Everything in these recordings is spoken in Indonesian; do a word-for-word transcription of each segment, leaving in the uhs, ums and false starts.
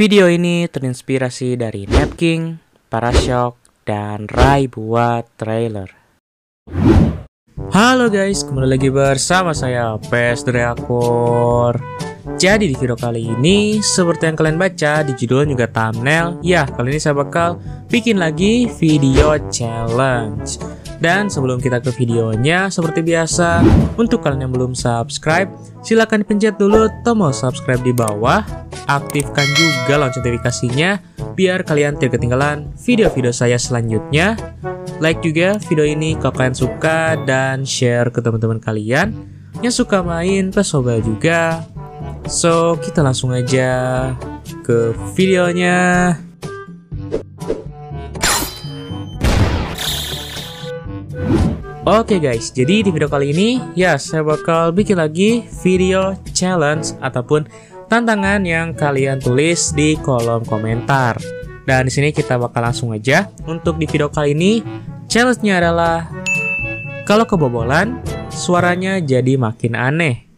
Video ini terinspirasi dari NapKing, ParashockX, dan Rai buat trailer. Halo guys, kembali lagi bersama saya P E S Dreakor. Jadi di video kali ini, seperti yang kalian baca di judul juga thumbnail, ya kali ini saya bakal bikin lagi video challenge. Dan sebelum kita ke videonya, seperti biasa, untuk kalian yang belum subscribe, silahkan pencet dulu tombol subscribe di bawah, aktifkan juga lonceng notifikasinya, biar kalian tidak ketinggalan video-video saya selanjutnya. Like juga video ini kalau kalian suka, dan share ke teman-teman kalian yang suka main P E S Mobile juga. So, kita langsung aja ke videonya. Oke okay guys, jadi di video kali ini ya saya bakal bikin lagi video challenge ataupun tantangan yang kalian tulis di kolom komentar. Dan di sini kita bakal langsung aja. Untuk di video kali ini challenge-nya adalah kalau kebobolan suaranya jadi makin aneh.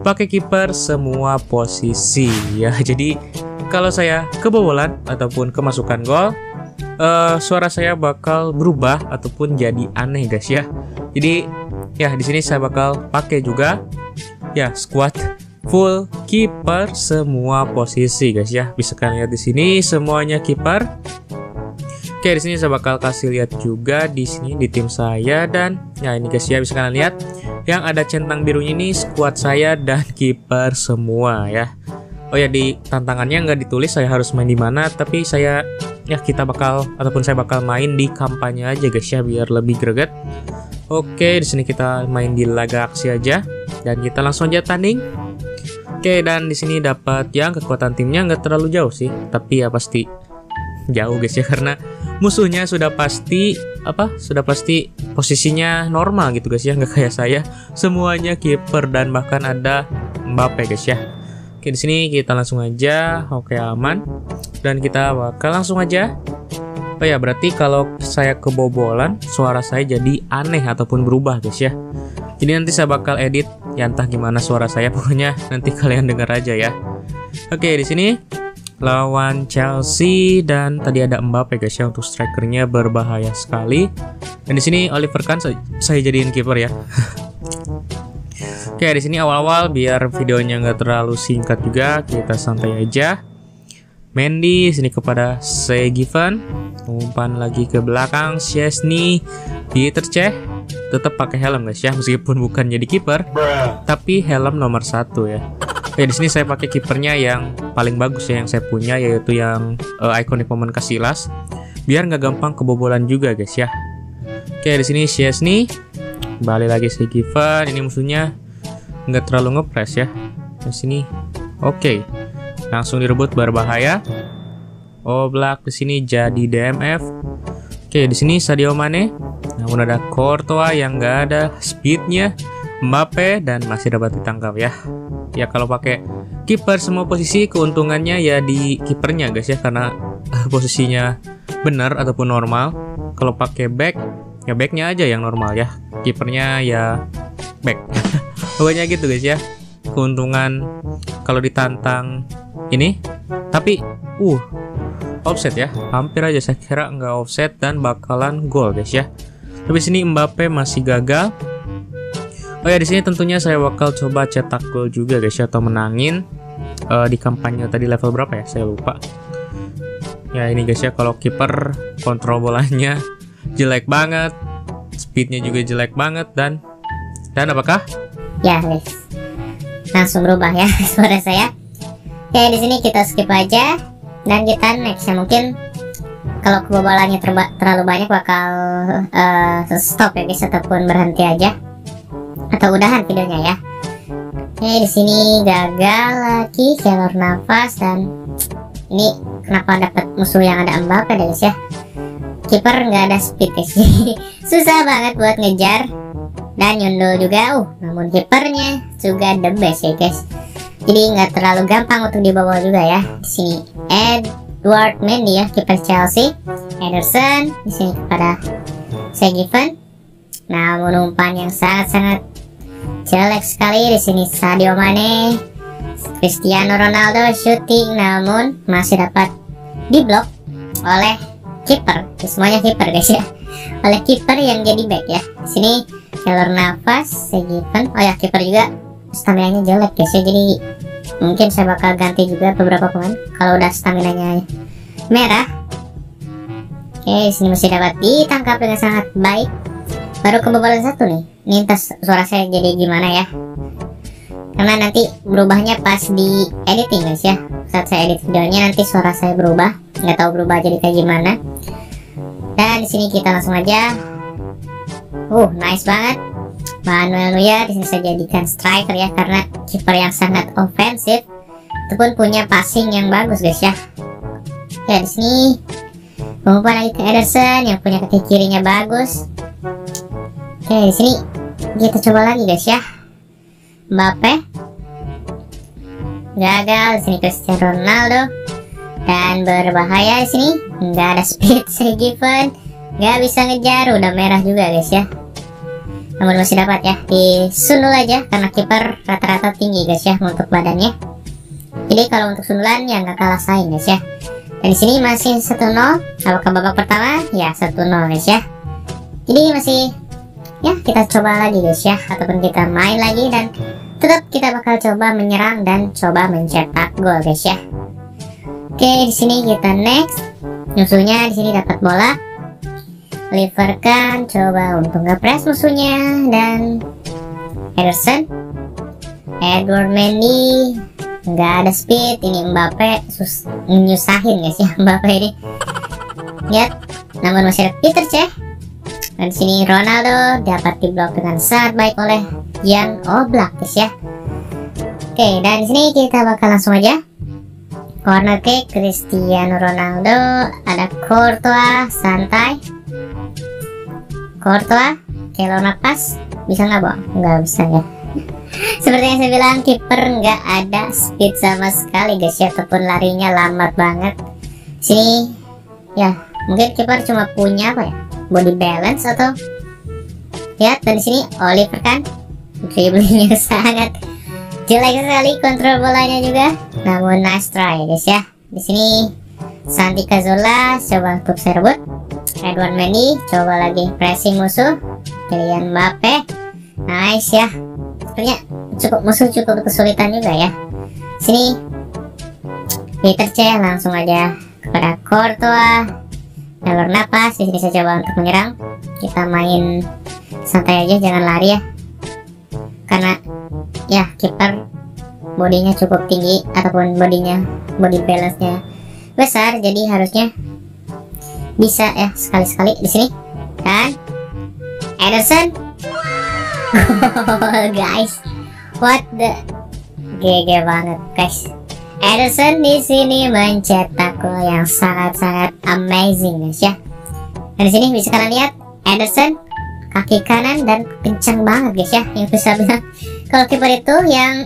Pakai kiper semua posisi ya. Jadi kalau saya kebobolan ataupun kemasukan gol, Uh, suara saya bakal berubah ataupun jadi aneh guys ya. Jadi ya di sini saya bakal pakai juga ya squad full kiper semua posisi guys ya. Bisa kalian lihat di sini semuanya kiper. Oke, di sini saya bakal kasih lihat juga di sini di tim saya, dan ya ini guys ya bisa kalian lihat yang ada centang birunya ini squad saya dan kiper semua ya. Oh ya, di tantangannya nggak ditulis saya harus main di mana, tapi saya ya kita bakal ataupun saya bakal main di kampanye aja guys ya biar lebih greget. Oke, di sini kita main di laga aksi aja dan kita langsung aja tanding. Oke, dan di sini dapat yang kekuatan timnya nggak terlalu jauh sih, tapi ya pasti jauh guys ya karena musuhnya sudah pasti apa? Sudah pasti posisinya normal gitu guys ya, nggak kayak saya semuanya kiper dan bahkan ada Mbappe guys ya. Oke, di sini kita langsung aja. Oke, aman. Dan kita bakal langsung aja. Oh ya, berarti kalau saya kebobolan suara saya jadi aneh ataupun berubah guys ya. Jadi nanti saya bakal edit ya entah gimana suara saya, pokoknya nanti kalian dengar aja ya. Oke, di sini lawan Chelsea dan tadi ada Mbappe guys ya, untuk strikernya berbahaya sekali. Dan di sini Oliver Kahn saya, saya jadiin kiper ya. Oke, di sini awal-awal biar videonya nggak terlalu singkat juga kita santai aja. Mendy sini kepada Segiven, umpan lagi ke belakang Szczęsny, Petr Čech tetap pakai helm guys ya meskipun bukan jadi kiper, tapi helm nomor satu ya. Oke, di sini saya pakai kipernya yang paling bagus ya yang saya punya, yaitu yang uh, ikonik momen Casillas, biar nggak gampang kebobolan juga guys ya. Oke, di sini Szczęsny, balik lagi Segiven, ini musuhnya nggak terlalu ngepres ya. Di sini, oke. Okay. Langsung direbut berbahaya. Oblak di sini jadi D M F. Oke, di sini Sadio Mane. Namun ada Courtois yang nggak ada speednya, Mbappe dan masih dapat ditangkap ya. Ya kalau pakai kiper semua posisi keuntungannya ya di kipernya guys ya karena posisinya benar ataupun normal. Kalau pakai back ya backnya aja yang normal ya. Kipernya ya back. Pokoknya gitu guys ya. Keuntungan kalau ditantang ini, tapi uh offset ya, hampir aja saya kira nggak offset dan bakalan gol guys ya. Tapi sini Mbappe masih gagal. Oh ya, di sini tentunya saya bakal coba cetak gol juga guys ya, atau menangin uh, di kampanye tadi level berapa ya saya lupa. Ya ini guys ya, kalau kiper kontrol bolanya jelek banget, speednya juga jelek banget, dan dan apakah ya guys langsung berubah ya suara saya. Oke, di sini kita skip aja dan kita next ya, mungkin kalau kebobolannya terlalu banyak bakal uh, stop ya guys ataupun berhenti aja atau udahan videonya ya. Oke, di sini gagal lagi jalur nafas, dan ini kenapa dapat musuh yang ada Mbappe deh guys ya. Kiper nggak ada speed guys. Susah banget buat ngejar dan nyundul juga, uh namun kipernya juga the best ya guys. Jadi nggak terlalu gampang untuk dibawa juga ya. Di sini Edward Mendy ya, kiper Chelsea. Ederson di sini kepada Segiven. Namun umpan yang sangat-sangat jelek sekali. Di sini Sadio Mane. Cristiano Ronaldo shooting namun masih dapat diblok oleh kiper. Semuanya kiper guys ya. Oleh kiper yang jadi back ya. Sini jalur nafas segitan. Oh ya, kiper juga stamina-nya jelek guys ya. Jadi mungkin saya bakal ganti juga beberapa pemain kalau udah stamina-nya merah. Oke, sini masih dapat ditangkap dengan sangat baik. Baru kebobolan satu nih. Ini entah suara saya jadi gimana ya, karena nanti berubahnya pas di editing guys ya. Saat saya edit videonya nanti suara saya berubah, nggak tahu berubah jadi kayak gimana. Dan di sini kita langsung aja. Uh, nice banget. Manuel Neuer di sini saya jadikan striker ya, karena kiper yang sangat ofensif itu pun punya passing yang bagus guys ya. Dan di sini umpan lagi ke Ederson yang punya kaki kirinya bagus. Oke, di sini kita coba lagi guys ya. Mbappe gagal, di sini Cristiano Ronaldo dan berbahaya di sini. Nggak ada speed segiven, nggak bisa ngejar, udah merah juga guys ya. Namun masih dapat ya, disundul aja karena kiper rata-rata tinggi guys ya untuk badannya. Jadi kalau untuk sundulan ya nggak kalah saing guys ya. Dan di sini masih satu nol. Apakah babak pertama? Ya satu nol guys ya. Jadi masih ya kita coba lagi guys ya, ataupun kita main lagi dan tetap kita bakal coba menyerang dan coba mencetak gol guys ya. Oke, di sini kita next. Musuhnya di sini dapat bola. Oliver Kahn coba untuk ngepres musuhnya dan Henderson. Edward Mendy nggak ada speed, ini Mbappe sus nyusahin guys ya. Mbappe ini lihat, namun masih ada Petr Čech. Dan sini Ronaldo dapat diblok dengan sangat baik oleh Jan Oblak guys ya. Oke, dan di sini kita bakal langsung aja corner kick Cristiano Ronaldo. Ada Courtois santai. Courtois kalau napas bisa nggak boh? Nggak bisa ya. Seperti yang saya bilang, kiper nggak ada speed sama sekali guys ya, ataupun larinya lambat banget. Sini ya mungkin kiper cuma punya apa ya, body balance atau lihat. Dan di sini Oliver Kahn dribblingnya sangat jelek sekali, kontrol bolanya juga, namun nice try guys ya. Di sini Santi Casillas coba untuk serbut. Edward Mendy coba lagi pressing musuh. Kylian Mbappe nice ya. Sebenarnya cukup musuh cukup kesulitan juga ya. Sini Petr Čech langsung aja kepada Courtois. Jalur napas, di sini saya coba untuk menyerang. Kita main santai aja, jangan lari ya. Karena ya kiper bodinya cukup tinggi ataupun bodinya body balance-nya besar, jadi harusnya bisa ya sekali-sekali di sini. Dan Ederson gol guys, what the gege banget guys. Ederson di sini mencetak gol yang sangat-sangat amazing guys ya. Dan di sini bisa kalian lihat Ederson kaki kanan dan kencang banget guys ya. Yang bisa bilang kalau kiper itu yang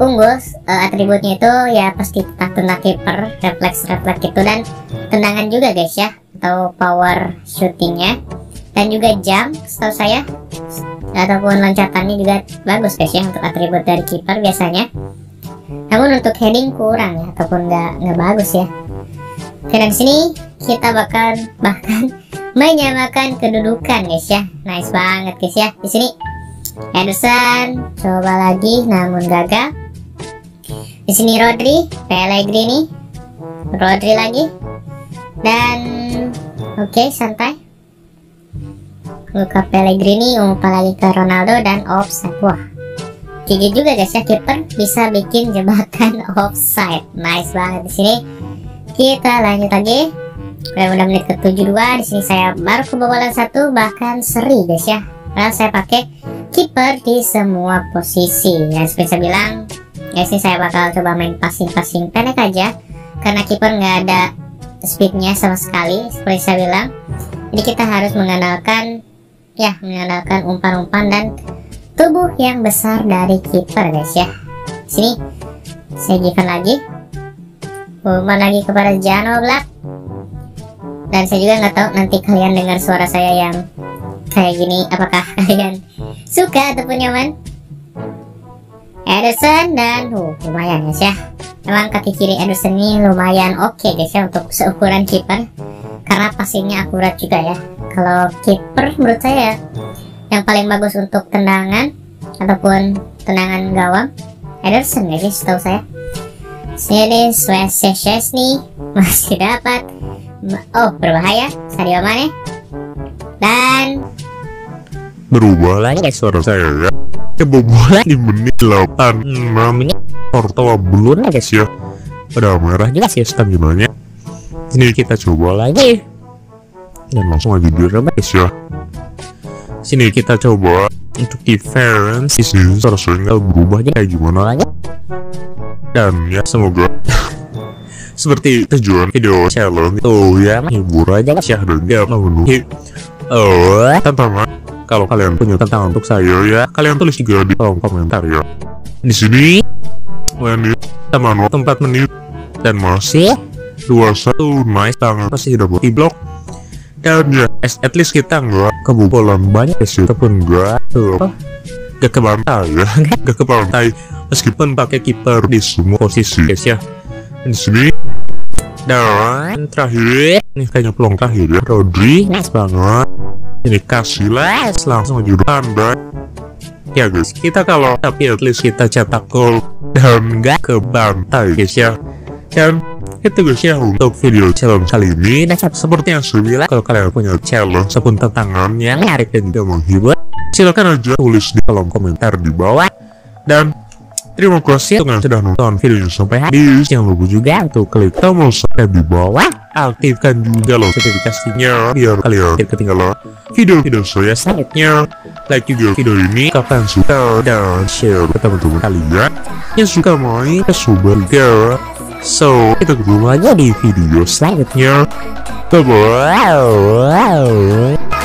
unggul uh, atributnya itu ya pasti tendang kiper, refleks-refleks itu dan tendangan juga guys ya, atau power shootingnya dan juga jump setahu saya. Ataupun loncatannya juga bagus guys ya untuk atribut dari kiper biasanya. Namun untuk heading kurang ya, ataupun nggak nggak bagus ya. Dan di sini kita bakal bahkan menyamakan kedudukan guys ya. Nice banget guys ya. Di sini Henderson coba lagi namun gagal. Di sini Rodri, Pellegrini, Rodri lagi. Dan oke okay, santai. Luka Pellegrini umpan lagi ke Ronaldo dan offside. Wah, gigi juga guys ya, kiper bisa bikin jebakan offside. Nice banget. Di sini kita lanjut lagi. Udah menit ke tujuh puluh dua. Di sini saya baru kebobolan satu, bahkan seri guys ya. Padahal saya pakai kiper di semua posisi. Ya seperti saya bilang, guys ini saya bakal coba main passing-passing pendek aja karena kiper nggak ada speednya sama sekali. Seperti saya bilang, jadi kita harus mengandalkan ya, mengandalkan umpan-umpan dan tubuh yang besar dari kiper guys ya. Sini saya given lagi, umpan lagi kepada Jan Oblak. Dan saya juga nggak tahu nanti kalian dengar suara saya yang kayak gini apakah kalian suka ataupun nyaman. Ederson dan uh, lumayan guys ya. Memang kaki kiri Ederson ini lumayan oke okay guys ya untuk seukuran kiper, karena passingnya akurat juga ya. Kalau kiper menurut saya yang paling bagus untuk tendangan ataupun tendangan gawang Ederson ya guys, tahu saya. Sini Szczęsny masih dapat. Oh, berbahaya Sadio Mane. Dan berubah lagi suara saya. Kebobolan di menit delapan puluh enam. Courtois belum lah guys ya. Udah merah jelas ya staminanya. Ini kita coba lagi. Dan langsung aja direm guys ya. Sini kita coba untuk difference. Sini seharusnya berubah kayak gimana lagi. Dan ya semoga seperti tujuan video challenge itu ya menghibur aja guys ya. Dan dia memenuhi oh, tantangan. Kalau kalian punya tantangan untuk saya ya, kalian tulis juga di kolom komentar ya. Di sini menit sama tempat menit dan masih dua puluh satu nice, tangan pasti udah di blok. Dan ya at least kita nggak kebobolan banyak sih, ataupun nggak gak ke pantai ya, gak ke pantai meskipun pakai kiper di semua posisi guys ya. Di sini dan terakhir ini kayaknya peluang terakhir ya, Rodri nice banget. Ini Casillas langsung aja tanda ya guys, kita kalau tapi at least kita cetak gol dan nggak ke bantai guys ya. Dan itu guys ya untuk video challenge kali ini. Nah seperti yang saya bilang, kalau kalian punya challenge ataupun tantangan yang menarik dan tidak menghibur, silahkan aja tulis di kolom komentar di bawah. Dan terima kasih dengan sudah nonton videonya sampai habis. Jangan lupa juga untuk klik tombol subscribe di bawah. Aktifkan juga loh notifikasinya biar kalian tidak ketinggalan video-video saya selanjutnya. Like juga video ini kapan suka dan share ke teman-teman kalian yang suka main ke Super Girl. So kita ketemu lagi di video selanjutnya. Bye bye.